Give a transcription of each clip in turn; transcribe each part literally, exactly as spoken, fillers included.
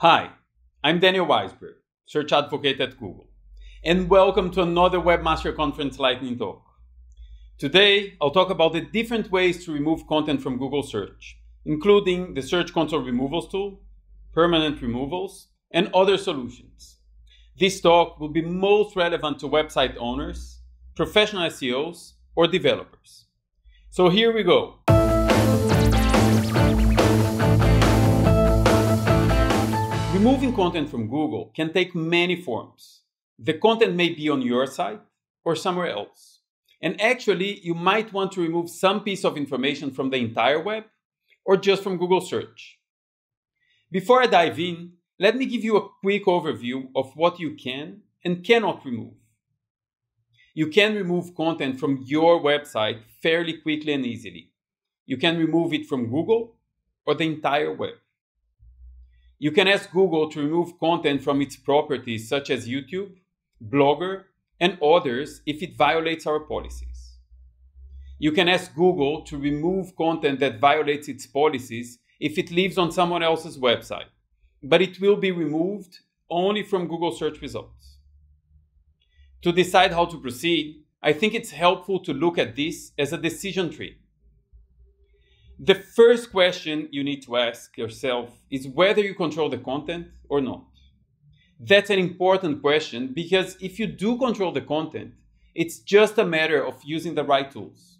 Hi, I'm Daniel Weisberg, Search Advocate at Google, and welcome to another Webmaster Conference Lightning Talk. Today, I'll talk about the different ways to remove content from Google Search, including the Search Console removals tool, permanent removals, and other solutions. This talk will be most relevant to website owners, professional S E Os, or developers. So here we go. Removing content from Google can take many forms. The content may be on your site or somewhere else. And actually, you might want to remove some piece of information from the entire web or just from Google Search. Before I dive in, let me give you a quick overview of what you can and cannot remove. You can remove content from your website fairly quickly and easily. You can remove it from Google or the entire web. You can ask Google to remove content from its properties such as YouTube, Blogger, and others if it violates our policies. You can ask Google to remove content that violates its policies if it lives on someone else's website, but it will be removed only from Google search results. To decide how to proceed, I think it's helpful to look at this as a decision tree. The first question you need to ask yourself is whether you control the content or not. That's an important question because if you do control the content, it's just a matter of using the right tools.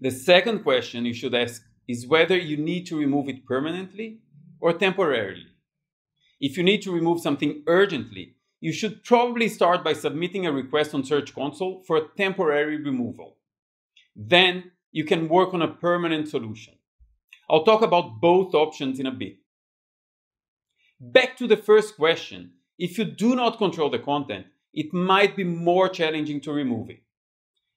The second question you should ask is whether you need to remove it permanently or temporarily. If you need to remove something urgently, you should probably start by submitting a request on Search Console for a temporary removal. Then, you can work on a permanent solution. I'll talk about both options in a bit. Back to the first question, if you do not control the content, it might be more challenging to remove it.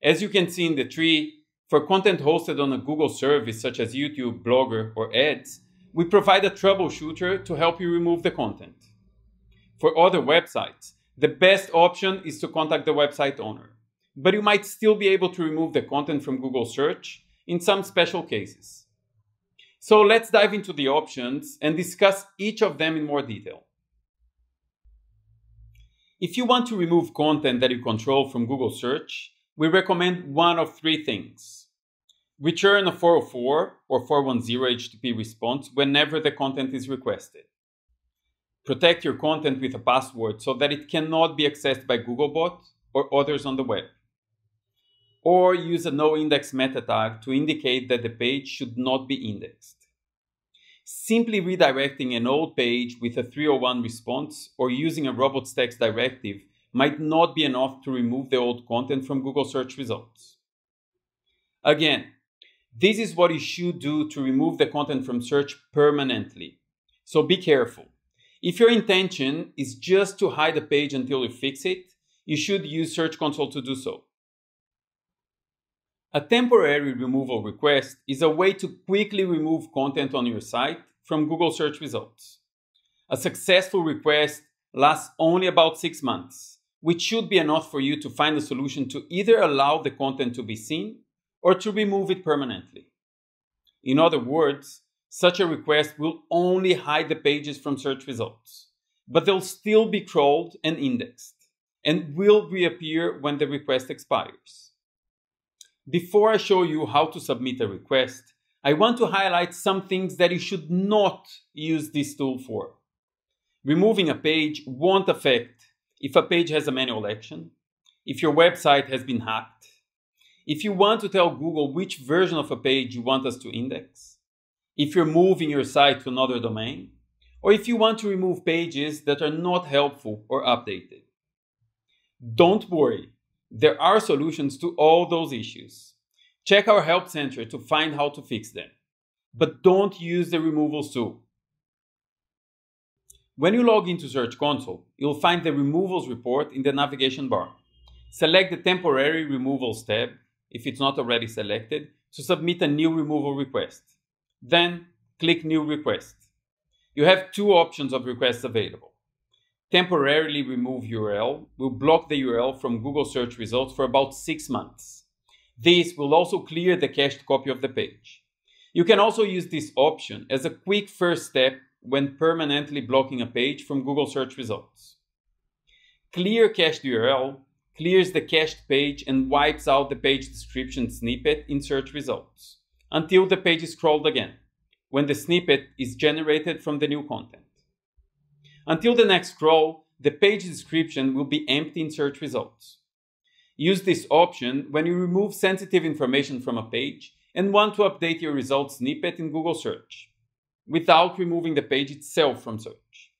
As you can see in the tree, for content hosted on a Google service such as YouTube, Blogger, or Ads, we provide a troubleshooter to help you remove the content. For other websites, the best option is to contact the website owner. But you might still be able to remove the content from Google Search in some special cases. So let's dive into the options and discuss each of them in more detail. If you want to remove content that you control from Google Search, we recommend one of three things. Return a four oh four or four one zero H T T P response whenever the content is requested. Protect your content with a password so that it cannot be accessed by Googlebot or others on the web. Or use a no-index meta tag to indicate that the page should not be indexed. Simply redirecting an old page with a three oh one response or using a robots.txt directive might not be enough to remove the old content from Google search results. Again, this is what you should do to remove the content from search permanently. So be careful. If your intention is just to hide a page until you fix it, you should use Search Console to do so. A temporary removal request is a way to quickly remove content on your site from Google search results. A successful request lasts only about six months, which should be enough for you to find a solution to either allow the content to be seen or to remove it permanently. In other words, such a request will only hide the pages from search results, but they'll still be crawled and indexed, and will reappear when the request expires. Before I show you how to submit a request, I want to highlight some things that you should not use this tool for. Removing a page won't affect if a page has a manual action, if your website has been hacked, if you want to tell Google which version of a page you want us to index, if you're moving your site to another domain, or if you want to remove pages that are not helpful or updated. Don't worry. There are solutions to all those issues. Check our help center to find how to fix them. But don't use the removals tool. When you log into Search Console, you'll find the removals report in the navigation bar. Select the temporary removals tab, if it's not already selected, to submit a new removal request. Then click New Request. You have two options of requests available. Temporarily remove U R L will block the U R L from Google search results for about six months. This will also clear the cached copy of the page. You can also use this option as a quick first step when permanently blocking a page from Google search results. Clear cached U R L clears the cached page and wipes out the page description snippet in search results until the page is crawled again, when the snippet is generated from the new content. Until the next crawl, the page description will be empty in search results. Use this option when you remove sensitive information from a page and want to update your results snippet in Google search, without removing the page itself from search.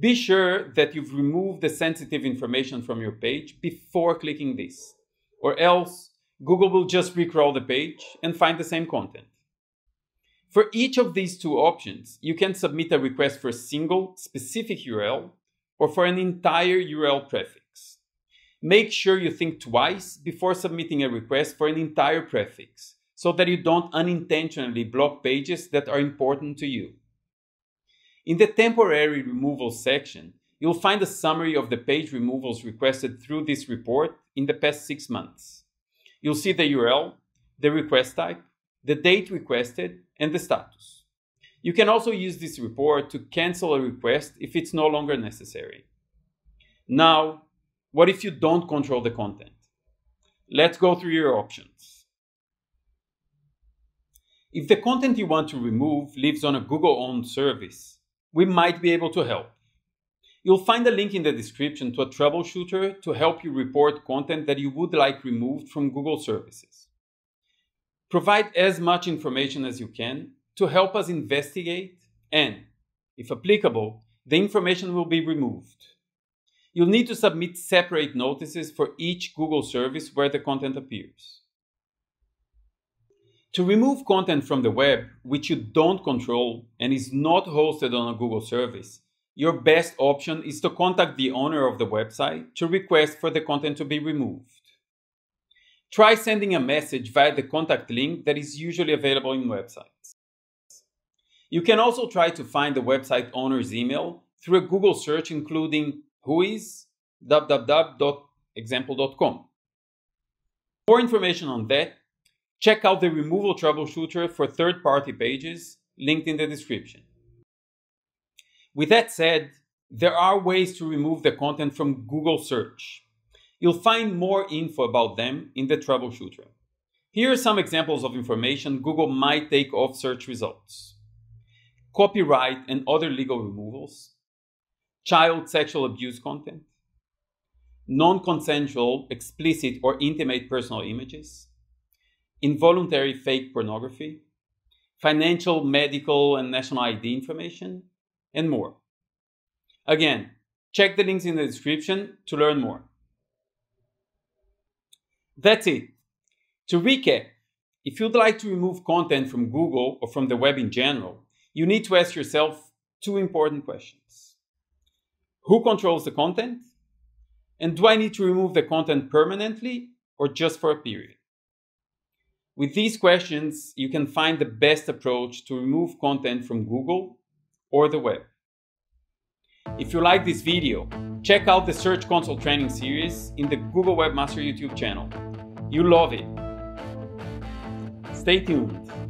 Be sure that you've removed the sensitive information from your page before clicking this, or else Google will just recrawl the page and find the same content. For each of these two options, you can submit a request for a single specific U R L or for an entire U R L prefix. Make sure you think twice before submitting a request for an entire prefix, so that you don't unintentionally block pages that are important to you. In the temporary removal section, you'll find a summary of the page removals requested through this report in the past six months. You'll see the U R L, the request type, the date requested, and the status. You can also use this report to cancel a request if it's no longer necessary. Now, what if you don't control the content? Let's go through your options. If the content you want to remove lives on a Google-owned service, we might be able to help. You'll find a link in the description to a troubleshooter to help you report content that you would like removed from Google services. Provide as much information as you can to help us investigate and, if applicable, the information will be removed. You'll need to submit separate notices for each Google service where the content appears. To remove content from the web, which you don't control and is not hosted on a Google service, your best option is to contact the owner of the website to request for the content to be removed. Try sending a message via the contact link that is usually available in websites. You can also try to find the website owner's email through a Google search, including whois w w w dot example dot com. For more information on that, check out the Removal Troubleshooter for third-party pages, linked in the description. With that said, there are ways to remove the content from Google search. You'll find more info about them in the Troubleshooter. Here are some examples of information Google might take off search results: copyright and other legal removals, child sexual abuse content, non-consensual, explicit or intimate personal images, involuntary fake pornography, financial, medical, and national I D information, and more. Again, check the links in the description to learn more. That's it. To recap, if you'd like to remove content from Google or from the web in general, you need to ask yourself two important questions. Who controls the content? And do I need to remove the content permanently or just for a period? With these questions, you can find the best approach to remove content from Google or the web. If you like this video, check out the Search Console training series in the Google Webmaster YouTube channel. You'll love it. Stay tuned.